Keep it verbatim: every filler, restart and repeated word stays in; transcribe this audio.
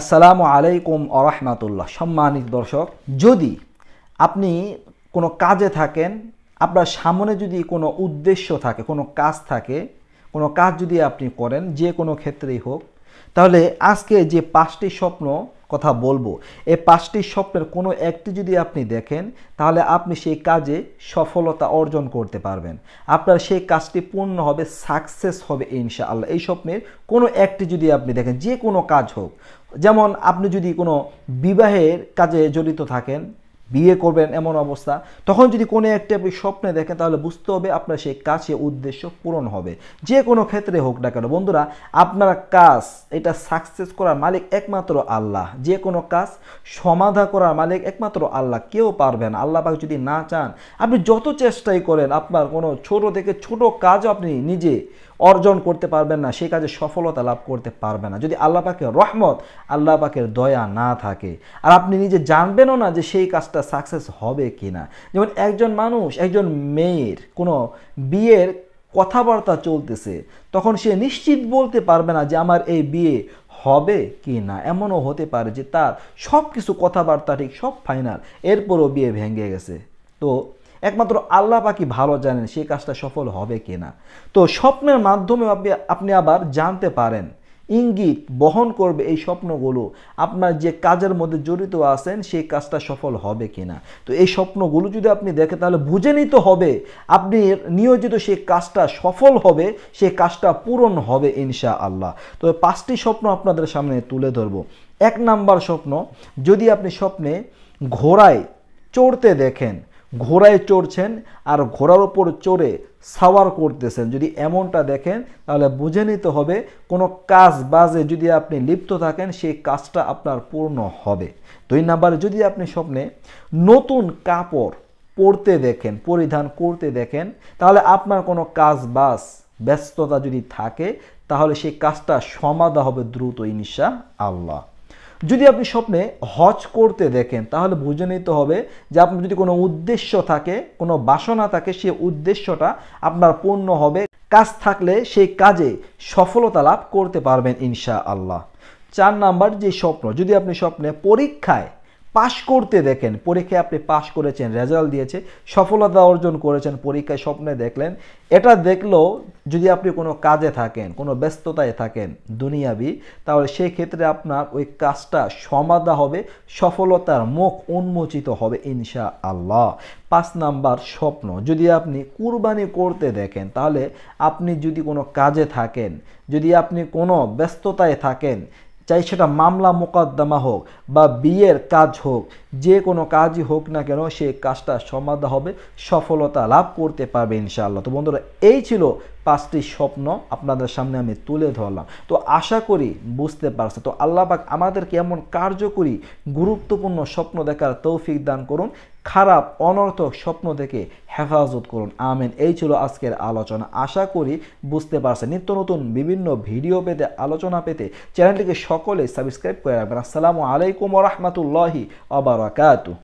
আসসালামু আলাইকুম ওয়া রাহমাতুল্লাহ। সম্মানিত দর্শক, যদি আপনি কোনো কাজে থাকেন, আপনার সামনে যদি কোনো উদ্দেশ্য থাকে, কোনো কাজ থাকে, কোনো কাজ যদি আপনি করেন, যে কোনো ক্ষেত্রেই হোক, তাহলে আজকে যে পাঁচটি স্বপ্ন কথা বলবো, এই পাঁচটি স্বপ্নের কোনো একটি যদি আপনি দেখেন, তাহলে আপনি সেই কাজে সফলতা অর্জন করতে পারবেন, আপনার সেই কাজটি পূর্ণ হবে, সাকসেস হবে ইনশাআল্লাহ। এই স্বপ্নের কোনো একটি যদি আপনি দেখেন, যে কোনো কাজ হোক, যেমন আপনি যদি কোনো বিবাহের কাজে জড়িত থাকেন, বিয়ে করবেন এমন অবস্থা, তখন যদি কোনো একটা আপনি স্বপ্নে দেখেন, তাহলে বুঝতে হবে আপনার সেই কাজ, সেই উদ্দেশ্য পূরণ হবে, যে কোনো ক্ষেত্রে হোক না কেন। বন্ধুরা, আপনার কাজ এটা সাকসেস করার মালিক একমাত্র আল্লাহ, যে কোনো কাজ সমাধা করার মালিক একমাত্র আল্লাহ, কেউ পারবেন। আল্লাহ পাক যদি না চান, আপনি যত চেষ্টাই করেন, আপনার কোনো ছোট থেকে ছোট কাজও আপনি নিজে অর্জন করতে পারবেন না, সেই কাজে সফলতা লাভ করতে পারবেন না, যদি আল্লাহ পাকের রহমত, আল্লাহ পাকের দয়া না থাকে। আর আপনি নিজে জানবেনও না যে সেই কাজটা সাকসেস হবে কি না। যেমন একজন মানুষ, একজন মেয়ের কোনো বিয়ের কথাবার্তা চলতেছে, তখন সে নিশ্চিত বলতে পারবে না যে আমার এই বিয়ে হবে কি না। এমনও হতে পারে যে তার সব কিছু কথাবার্তা ঠিক, সব ফাইনাল, এরপরও বিয়ে ভেঙে গেছে। তো একমাত্র আল্লাহ পাকি ভালো জানেন সেই কাজটা সফল হবে কিনা। তো স্বপ্নের মাধ্যমে আপনি আবার জানতে পারেন, ইঙ্গিত বহন করবে এই স্বপ্নগুলো আপনার যে কাজের মধ্যে জড়িত আছেন, সেই কাজটা সফল হবে কিনা। তো এই স্বপ্নগুলো যদি আপনি দেখেন, তাহলে বুঝে নিতে হবে আপনি নিয়োজিত সেই কাজটা সফল হবে, সেই কাজটা পূরণ হবে ইনশাআল্লাহ। তো পাঁচটি স্বপ্ন আপনাদের সামনে তুলে ধরব। এক নাম্বার স্বপ্ন, যদি আপনি স্বপ্নে ঘোড়ায় চড়তে দেখেন, ঘোড়ায় চড়ছেন আর ঘোড়ার ওপর চড়ে সাওয়ার করতেছেন, যদি এমনটা দেখেন, তাহলে বুঝে নিতে হবে কোনো কাজ বাজে যদি আপনি লিপ্ত থাকেন, সেই কাজটা আপনার পূর্ণ হবে। দুই নাম্বারে, যদি আপনি স্বপ্নে নতুন কাপড় পরতে দেখেন, পরিধান করতে দেখেন, তাহলে আপনার কোনো কাজ বাজ, ব্যস্ততা যদি থাকে, তাহলে সেই কাজটা সমাধা হবে দ্রুত ইনশাআল্লাহ। যদি আপনি স্বপ্নে হজ করতে দেখেন, তাহলে বুঝে নিতে হবে যে আপনার যদি কোনো উদ্দেশ্য থাকে, কোনো বাসনা থাকে, সেই উদ্দেশ্যটা আপনার পূর্ণ হবে, কাজ থাকলে সেই কাজে সফলতা লাভ করতে পারবেন ইনশাআল্লাহ। চার নাম্বার যে স্বপ্ন, যদি আপনি স্বপ্নে পরীক্ষায় পাশ করতে দেখেন, পরীক্ষায় আপনি পাশ করেছেন, রেজাল্ট দিয়েছে, সফলতা অর্জন করেছেন, পরীক্ষায় স্বপ্নে দেখলেন, এটা দেখলেও যদি আপনি কোনো কাজে থাকেন, কোনো ব্যস্ততায় থাকেন দুনিয়াবি, তাহলে সেই ক্ষেত্রে আপনার ওই কাজটা সমাধা হবে, সফলতার মুখ উন্মোচিত হবে ইনশাআল্লাহ। পাঁচ নাম্বার স্বপ্ন, যদি আপনি কুরবানি করতে দেখেন, তাহলে আপনি যদি কোনো কাজে থাকেন, যদি আপনি কোনো ব্যস্ততায় থাকেন, চাই সেটা মামলা মোকদ্দমা হোক বা বিয়ের কাজ হোক, যে কোনো কাজই হোক না কেন, সেই কাজটা সমাধা হবে, সফলতা লাভ করতে পারবে ইনশাআল্লাহ। তো বন্ধুরা, এই ছিল পাঁচটি স্বপ্ন আপনাদের সামনে আমি তুলে ধরলাম। তো আশা করি বুঝতে পারছে। তো আল্লাহ পাক আমাদেরকে এমন কার্যকরী গুরুত্বপূর্ণ স্বপ্ন দেখার তৌফিক দান করুন, খারাপ অনর্থক স্বপ্ন থেকে হেফাজত করুন, আমিন। এই ছিল আজকের আলোচনা, আশা করি বুঝতে পারছেন। নিত্য নতুন বিভিন্ন ভিডিও পেতে, আলোচনা পেতে চ্যানেলটিকে সকলে সাবস্ক্রাইব করে রাখবেন। আসসালামু আলাইকুম ওয়া রাহমাতুল্লাহি ওয়া বারাকাতুহু।